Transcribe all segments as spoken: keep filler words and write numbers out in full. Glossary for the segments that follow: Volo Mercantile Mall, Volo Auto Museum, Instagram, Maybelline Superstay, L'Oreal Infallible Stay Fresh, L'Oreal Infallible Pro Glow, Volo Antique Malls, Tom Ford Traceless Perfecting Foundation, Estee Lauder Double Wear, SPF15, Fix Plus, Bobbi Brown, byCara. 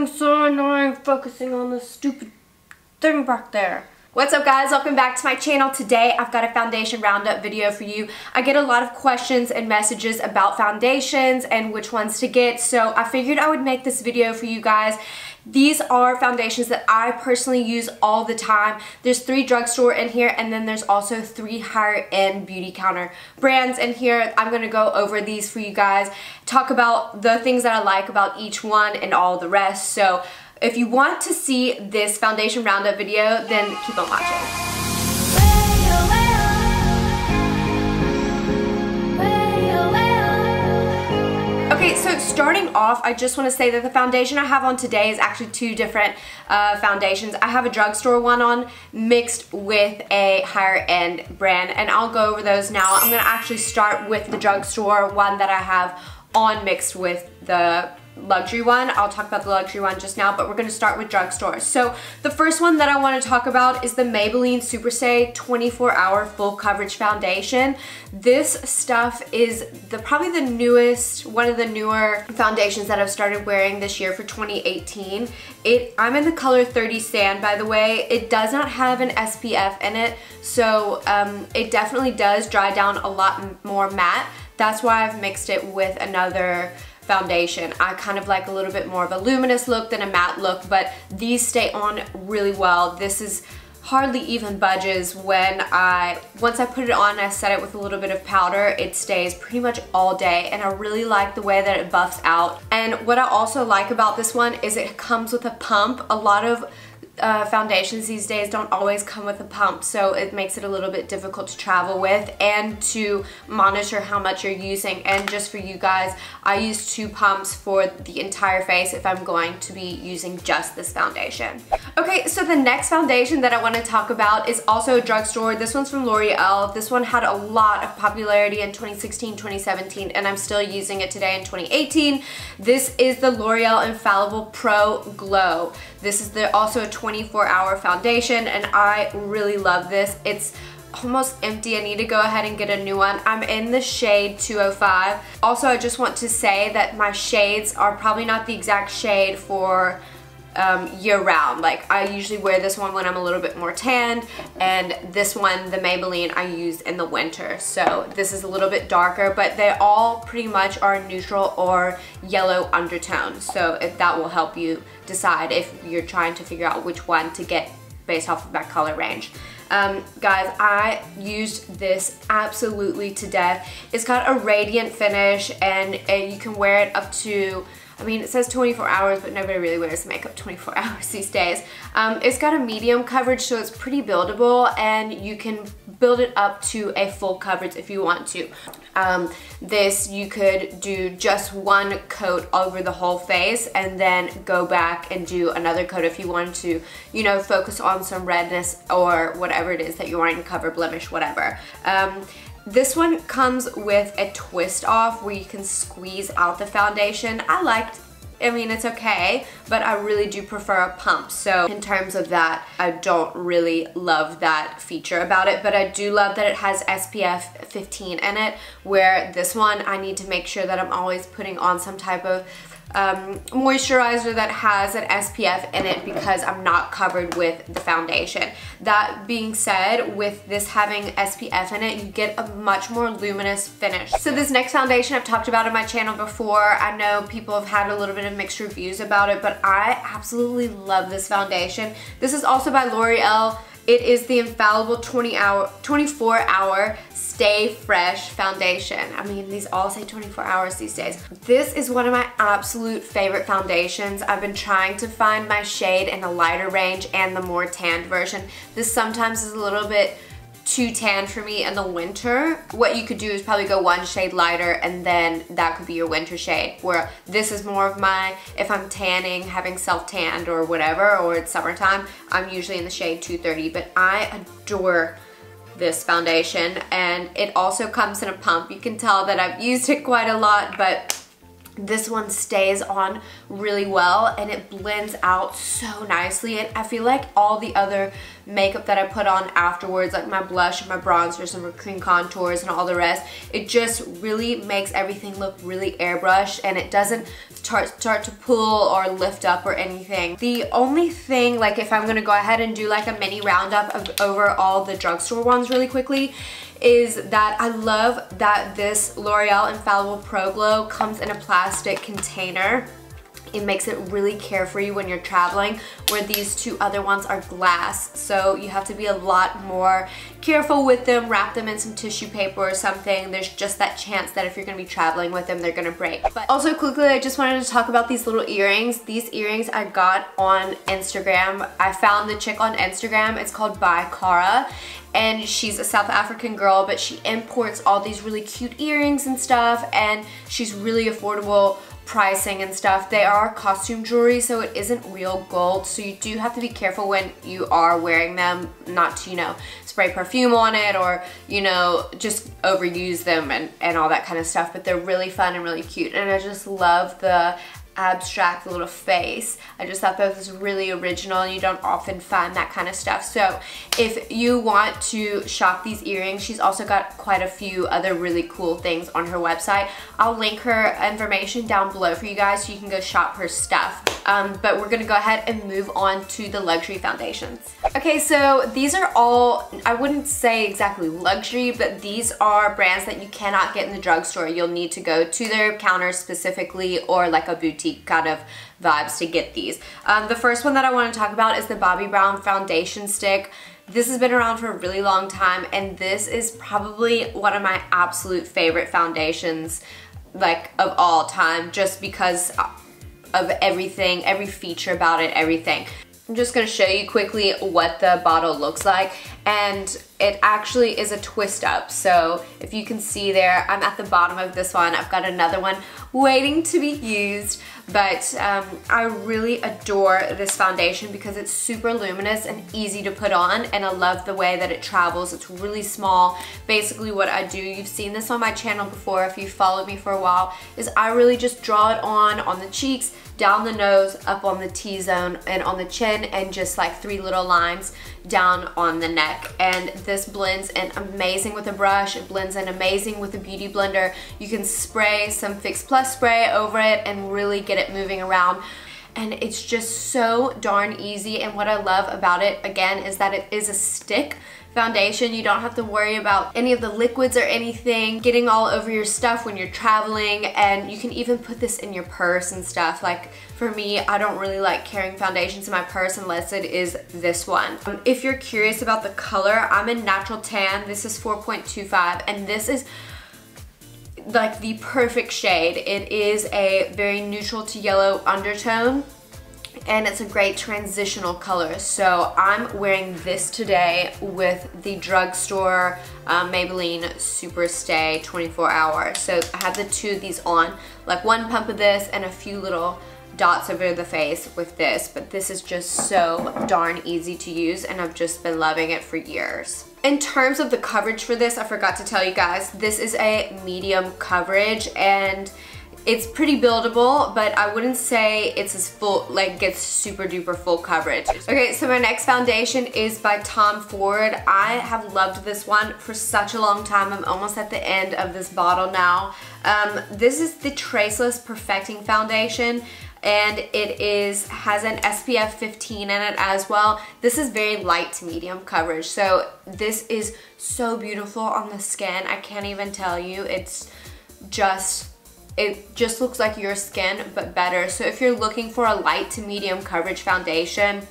getting so annoying focusing on this stupid thing back there. What's up guys, welcome back to my channel. Today I've got a foundation roundup video for you. I get a lot of questions and messages about foundations and which ones to get, so I figured I would make this video for you guys. These are foundations that I personally use all the time. There's three drugstore in here, and then there's also three higher end beauty counter brands in here. I'm going to go over these for you guys, talk about the things that I like about each one and all the rest. So if you want to see this foundation roundup video, then keep on watching. Okay, so starting off, I just want to say that the foundation I have on today is actually two different uh, foundations. I have a drugstore one on mixed with a higher end brand, and I'll go over those now. I'm going to actually start with the drugstore one that I have on mixed with the luxury one. I'll talk about the luxury one just now, but we're going to start with drugstores. So the first one that I want to talk about is the Maybelline Superstay twenty-four hour full coverage foundation. This stuff is the probably the newest, one of the newer foundations that I've started wearing this year for twenty eighteen. It I'm in the color thirty Sand, by the way. It does not have an S P F in it, so um, it definitely does dry down a lot more matte. That's why I've mixed it with another foundation. I kind of like a little bit more of a luminous look than a matte look, but these stay on really well. This is hardly even budges. When I, once I put it on and I set it with a little bit of powder, it stays pretty much all day, and I really like the way that it buffs out. And what I also like about this one is it comes with a pump. A lot of Uh, foundations these days don't always come with a pump, so it makes it a little bit difficult to travel with and to monitor how much you're using. And just for you guys, I use two pumps for the entire face if I'm going to be using just this foundation. Okay, so the next foundation that I want to talk about is also a drugstore. This one's from L'Oreal. This one had a lot of popularity in twenty sixteen, twenty seventeen, and I'm still using it today in twenty eighteen. This is the L'Oreal Infallible Pro Glow. This is the, also a twenty-four hour foundation, and I really love this. It's almost empty. I need to go ahead and get a new one. I'm in the shade two oh five. Also, I just want to say that my shades are probably not the exact shade for um, year round. Like, I usually wear this one when I'm a little bit more tanned, and this one, the Maybelline, I use in the winter. So this is a little bit darker, but they all pretty much are neutral or yellow undertones. So if that will help you decide if you're trying to figure out which one to get based off of that color range. Um, guys, I used this absolutely to death. It's got a radiant finish, and it, you can wear it up to, I mean, it says twenty-four hours, but nobody really wears makeup twenty-four hours these days. Um, it's got a medium coverage, so it's pretty buildable, and you can build it up to a full coverage if you want to. Um, this, you could do just one coat over the whole face and then go back and do another coat if you wanted to, you know, focus on some redness or whatever it is that you want to cover, blemish, whatever. Um, This one comes with a twist off where you can squeeze out the foundation. I liked, I mean, it's okay, but I really do prefer a pump. So in terms of that, I don't really love that feature about it, but I do love that it has S P F fifteen in it, where this one, I need to make sure that I'm always putting on some type of Um, moisturizer that has an S P F in it, because I'm not covered with the foundation. That being said, with this having S P F in it, you get a much more luminous finish. So this next foundation I've talked about on my channel before. I know people have had a little bit of mixed reviews about it, but I absolutely love this foundation. This is also by L'Oreal. It is the Infallible twenty-four hour Stay Fresh foundation. I mean, these all say twenty-four hours these days. This is one of my absolute favorite foundations. I've been trying to find my shade in the lighter range and the more tanned version. This sometimes is a little bit too tan for me in the winter. What you could do is probably go one shade lighter, and then that could be your winter shade, where this is more of my, if I'm tanning, having self-tanned or whatever, or it's summertime, I'm usually in the shade two thirty, but I adore this foundation, and it also comes in a pump. You can tell that I've used it quite a lot, but this one stays on really well, and it blends out so nicely. And I feel like all the other makeup that I put on afterwards, like my blush and my bronzers and my cream contours and all the rest, it just really makes everything look really airbrushed, and it doesn't start, start to pull or lift up or anything. The only thing, like if I'm gonna go ahead and do like a mini roundup of over all the drugstore ones really quickly, is that I love that this L'Oreal Infallible Pro Glow comes in a plastic container. It makes it really carefree when you're traveling, where these two other ones are glass, so you have to be a lot more careful with them, wrap them in some tissue paper or something. There's just that chance that if you're gonna be traveling with them, they're gonna break. But also quickly, I just wanted to talk about these little earrings. These earrings I got on Instagram. I found the chick on Instagram. It's called byCara, and she's a South African girl, but she imports all these really cute earrings and stuff, and she's really affordable pricing and stuff. They are costume jewelry, so it isn't real gold, so you do have to be careful when you are wearing them, not to, you know, spray perfume on it or, you know, just overuse them and, and all that kind of stuff, but they're really fun and really cute, and I just love the abstract little face. I just thought that was really original. You don't often find that kind of stuff. So if you want to shop these earrings, she's also got quite a few other really cool things on her website. I'll link her information down below for you guys so you can go shop her stuff. Um, but we're gonna go ahead and move on to the luxury foundations. Okay, so these are all, I wouldn't say exactly luxury, but these are brands that you cannot get in the drugstore. You'll need to go to their counter specifically, or like a boutique kind of vibes to get these. Um, the first one that I wanna talk about is the Bobbi Brown Foundation Stick. This has been around for a really long time, and this is probably one of my absolute favorite foundations, like, of all time, just because of everything, every feature about it, everything. I'm just gonna show you quickly what the bottle looks like, and it actually is a twist up. So if you can see there, I'm at the bottom of this one. I've got another one waiting to be used, but um, I really adore this foundation because it's super luminous and easy to put on, and I love the way that it travels. It's really small. Basically what I do, you've seen this on my channel before if you've followed me for a while, is I really just draw it on, on the cheeks, down the nose, up on the T-zone, and on the chin, and just like three little lines down on the neck. And this blends in amazing with a brush. It blends in amazing with a beauty blender. You can spray some Fix Plus spray over it and really get it moving around. And it's just so darn easy, and what I love about it, again, is that it is a stick foundation. You don't have to worry about any of the liquids or anything getting all over your stuff when you're traveling, and you can even put this in your purse and stuff. Like for me, I don't really like carrying foundations in my purse unless it is this one. Um, if you're curious about the color, I'm in natural tan. This is four point two five, and this is like the perfect shade. It is a very neutral to yellow undertone, and it's a great transitional color. So I'm wearing this today with the drugstore um, Maybelline Superstay twenty-four hour. So I have the two of these on, like one pump of this and a few little dots over the face with this, but this is just so darn easy to use, and I've just been loving it for years. In terms of the coverage for this, I forgot to tell you guys, this is a medium coverage, and it's pretty buildable, but I wouldn't say it's as full, like gets super duper full coverage. Okay, so my next foundation is by Tom Ford. I have loved this one for such a long time. I'm almost at the end of this bottle now. Um, this is the Traceless Perfecting Foundation, and it is has an S P F fifteen in it as well. This is very light to medium coverage, so this is so beautiful on the skin. I can't even tell you. It's just, it just looks like your skin, but better. So if you're looking for a light to medium coverage foundation,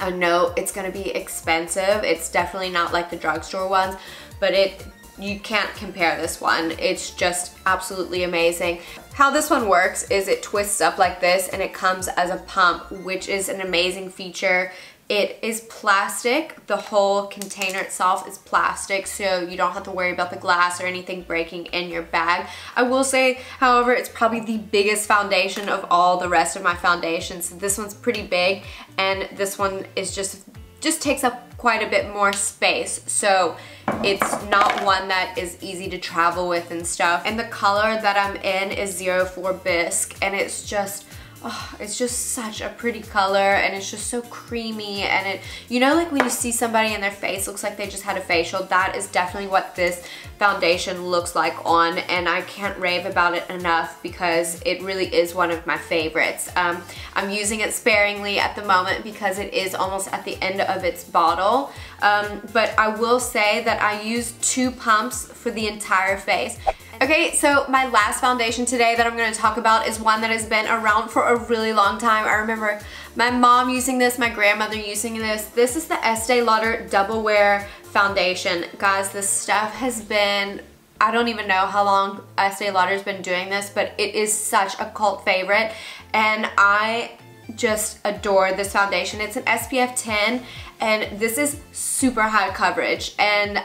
I know it's gonna be expensive. It's definitely not like the drugstore ones, but it you can't compare this one. It's just absolutely amazing. How this one works is it twists up like this, and it comes as a pump, which is an amazing feature. It is plastic. The whole container itself is plastic, so you don't have to worry about the glass or anything breaking in your bag. I will say, however, it's probably the biggest foundation of all the rest of my foundations. This one's pretty big, and this one is just just takes up quite a bit more space, so it's not one that is easy to travel with and stuff. And the color that I'm in is zero four bisque, and it's just Oh, it's just such a pretty color, and it's just so creamy, and it, you know, like when you see somebody and their face looks like they just had a facial, that is definitely what this foundation looks like on, and I can't rave about it enough because it really is one of my favorites. Um, I'm using it sparingly at the moment because it is almost at the end of its bottle, um, but I will say that I used two pumps for the entire face. Okay, so my last foundation today that I'm going to talk about is one that has been around for a really long time. I remember my mom using this, my grandmother using this. This is the Estee Lauder Double Wear Foundation. Guys, this stuff has been, I don't even know how long Estee Lauder's been doing this, but it is such a cult favorite, and I just adore this foundation. It's an S P F ten, and this is super high coverage, and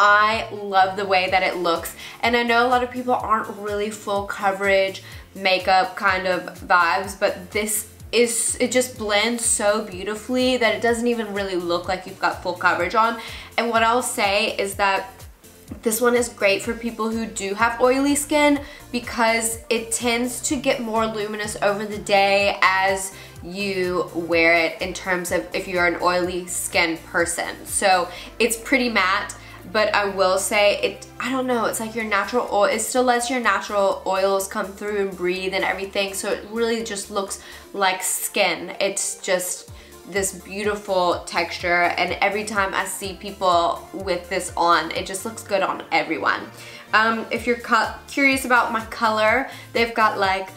I love the way that it looks. And I know a lot of people aren't really full coverage makeup kind of vibes, but this is, it just blends so beautifully that it doesn't even really look like you've got full coverage on. And what I'll say is that this one is great for people who do have oily skin because it tends to get more luminous over the day as you wear it, in terms of if you're an oily skin person. So it's pretty matte, but I will say it, I don't know, it's like your natural oil, it still lets your natural oils come through and breathe and everything, so it really just looks like skin. It's just this beautiful texture, and every time I see people with this on, it just looks good on everyone. Um, if you're curious about my color, they've got like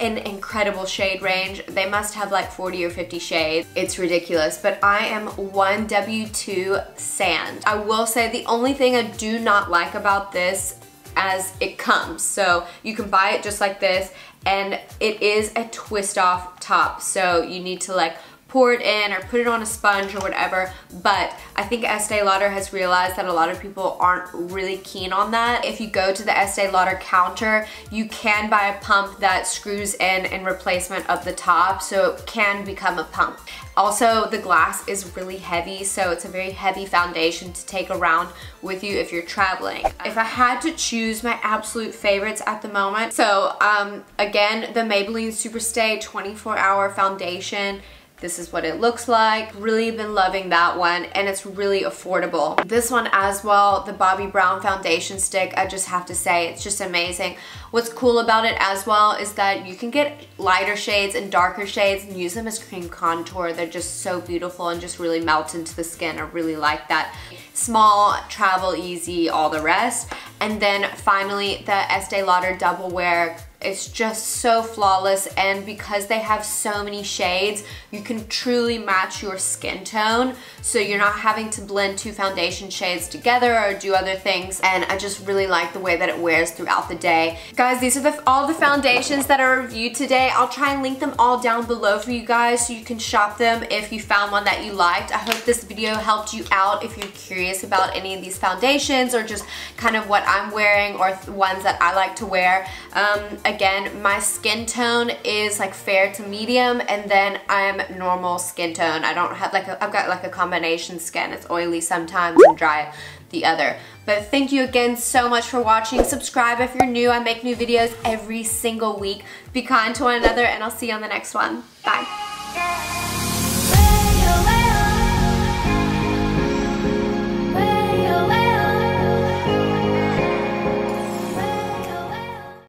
an incredible shade range. They must have like forty or fifty shades. It's ridiculous, but I am one W two sand. I will say the only thing I do not like about this as it comes, so you can buy it just like this, and it is a twist off top, so you need to like pour it in or put it on a sponge or whatever, but I think Estee Lauder has realized that a lot of people aren't really keen on that. If you go to the Estee Lauder counter, you can buy a pump that screws in in replacement of the top, so it can become a pump. Also, the glass is really heavy, so it's a very heavy foundation to take around with you if you're traveling. If I had to choose my absolute favorites at the moment, so um, again, the Maybelline Superstay twenty-four hour foundation. This is what it looks like. Really been loving that one, and it's really affordable. This one as well, the Bobbi Brown foundation stick, I just have to say, it's just amazing. What's cool about it as well is that you can get lighter shades and darker shades and use them as cream contour. They're just so beautiful and just really melt into the skin. I really like that. Small, travel easy, all the rest. And then finally, the Estee Lauder Double Wear. It's just so flawless, and because they have so many shades, you can truly match your skin tone, so you're not having to blend two foundation shades together or do other things, and I just really like the way that it wears throughout the day. Guys, these are the, all the foundations that I reviewed today. I'll try and link them all down below for you guys so you can shop them if you found one that you liked. I hope this video helped you out if you're curious about any of these foundations or just kind of what I'm wearing or ones that I like to wear. Um, Again, my skin tone is like fair to medium, and then I'm normal skin tone. I don't have like, a, I've got like a combination skin. It's oily sometimes and dry the other. But thank you again so much for watching. Subscribe if you're new. I make new videos every single week. Be kind to one another, and I'll see you on the next one. Bye.